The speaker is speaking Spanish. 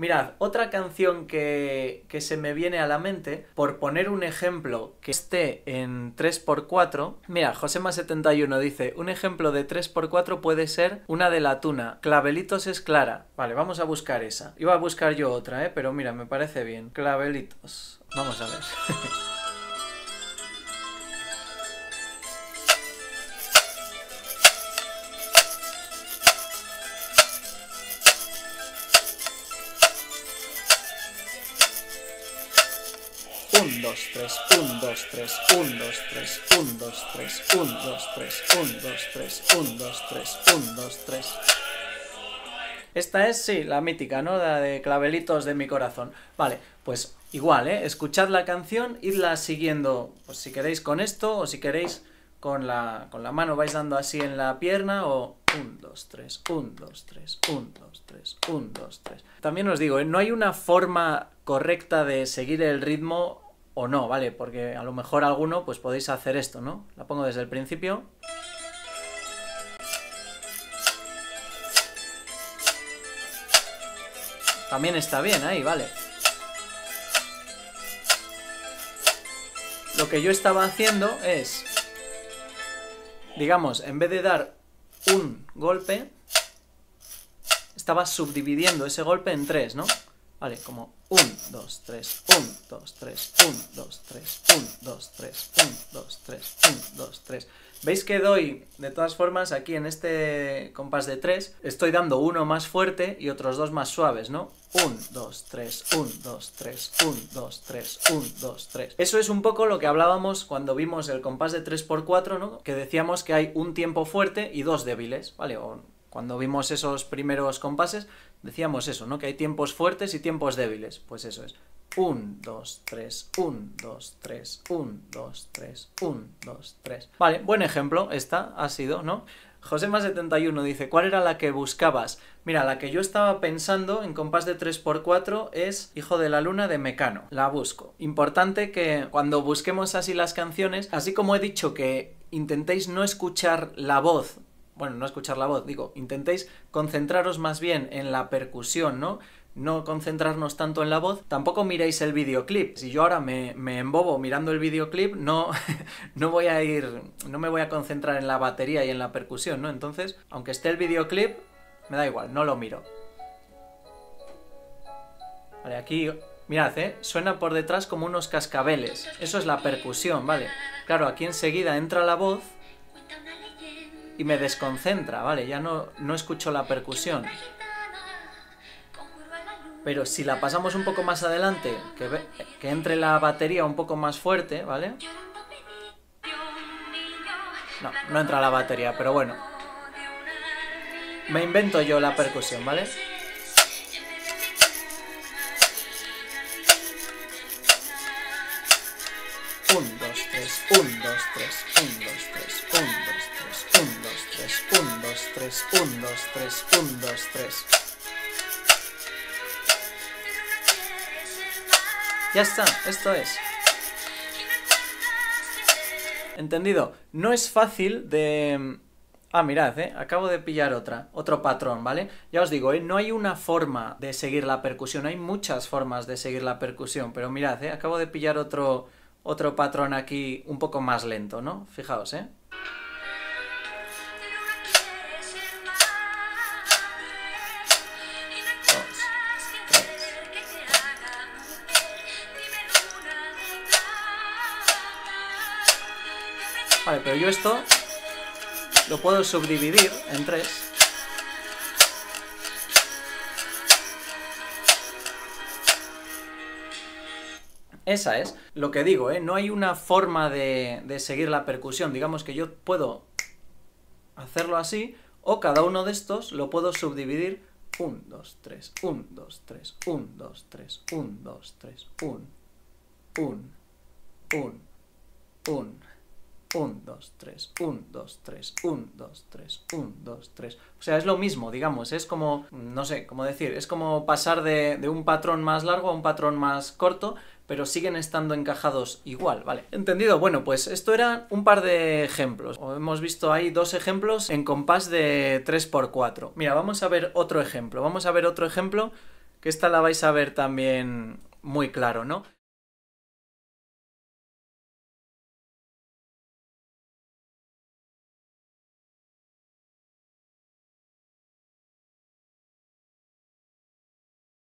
Mirad, otra canción que se me viene a la mente, por poner un ejemplo que esté en 3×4, mira, Josema71 dice, un ejemplo de 3×4 puede ser una de La Tuna, Clavelitos es Clara. Vale, vamos a buscar esa. Iba a buscar yo otra, pero mira, me parece bien. Clavelitos. Vamos a ver. Un, dos, tres, un, dos, tres, un, dos, tres, un, dos, tres, un, dos, tres, un, dos, tres, un, dos, tres, un, dos, tres. Esta es, sí, la mítica, ¿no? La de Clavelitos de mi corazón. Vale, pues igual, escuchad la canción, idla siguiendo, pues si queréis con esto, o si queréis con la mano vais dando así en la pierna, o... 1, 2, 3, 1, 2, 3, 1, 2, 3, 1, 2, 3. También os digo, no hay una forma correcta de seguir el ritmo o no, ¿vale? Porque a lo mejor alguno, pues podéis hacer esto, ¿no? La pongo desde el principio. También está bien ahí, ¿vale? Lo que yo estaba haciendo es, digamos, en vez de dar un golpe, estaba subdividiendo ese golpe en tres, ¿no? Vale, como 1, 2, 3, 1, 2, 3, 1, 2, 3, 1, 2, 3, 1, 2, 3, 1, 2, 3. ¿Veis que doy, de todas formas, aquí en este compás de 3, estoy dando uno más fuerte y otros dos más suaves, ¿no? 1, 2, 3, 1, 2, 3, 1, 2, 3, 1, 2, 3. Eso es un poco lo que hablábamos cuando vimos el compás de 3×4, ¿no? Que decíamos que hay un tiempo fuerte y dos débiles, ¿vale? O cuando vimos esos primeros compases, decíamos eso, ¿no? Que hay tiempos fuertes y tiempos débiles. Pues eso es. 1, 2, 3, 1, 2, 3, 1, 2, 3, 1, 2, 3. Vale, buen ejemplo. Esta ha sido, ¿no? Josema71 dice, ¿cuál era la que buscabas? Mira, la que yo estaba pensando en compás de 3×4 es Hijo de la Luna de Mecano. La busco. Importante que cuando busquemos así las canciones, así como he dicho que intentéis no escuchar la voz, bueno, no escuchar la voz, digo, intentéis concentraros más bien en la percusión, ¿no? No concentrarnos tanto en la voz. Tampoco miréis el videoclip. Si yo ahora me embobo mirando el videoclip, no me voy a concentrar en la batería y en la percusión, ¿no? Entonces, aunque esté el videoclip, me da igual, no lo miro. Vale, aquí, mirad, suena por detrás como unos cascabeles. Eso es la percusión, ¿vale? Claro, aquí enseguida entra la voz y me desconcentra, ¿vale? Ya no escucho la percusión. Pero si la pasamos un poco más adelante, que entre la batería un poco más fuerte, ¿vale? No entra la batería, pero bueno. Me invento yo la percusión, ¿vale? Un, dos, tres, un, dos, tres, un, dos, tres, un, dos, tres, un, dos, tres, un, dos, tres, un, dos, tres, un, dos, tres. Ya está, esto es. ¿Entendido? No es fácil de... Ah, mirad, acabo de pillar otro patrón, ¿vale? Ya os digo, no hay una forma de seguir la percusión, hay muchas formas de seguir la percusión, pero mirad, acabo de pillar otro patrón aquí un poco más lento, ¿no? Fijaos, Vale, pero yo esto lo puedo subdividir en tres. Esa es lo que digo, no hay una forma de seguir la percusión. Digamos que yo puedo hacerlo así, o cada uno de estos lo puedo subdividir. 1, 2, 3, 1, 2, 3, 1, 2, 3, 1, 2, 3, 1, 1, 1, 1, 1, 2, 3, 1, 2, 3, 1, 2, 3, 1, 2, 3. O sea, es lo mismo, digamos, es como, no sé, cómo decir, es como pasar de un patrón más largo a un patrón más corto, pero siguen estando encajados igual, ¿vale? ¿Entendido? Bueno, pues esto era un par de ejemplos. Hemos visto ahí dos ejemplos en compás de 3×4. Mira, vamos a ver otro ejemplo. que esta la vais a ver también muy claro, ¿no?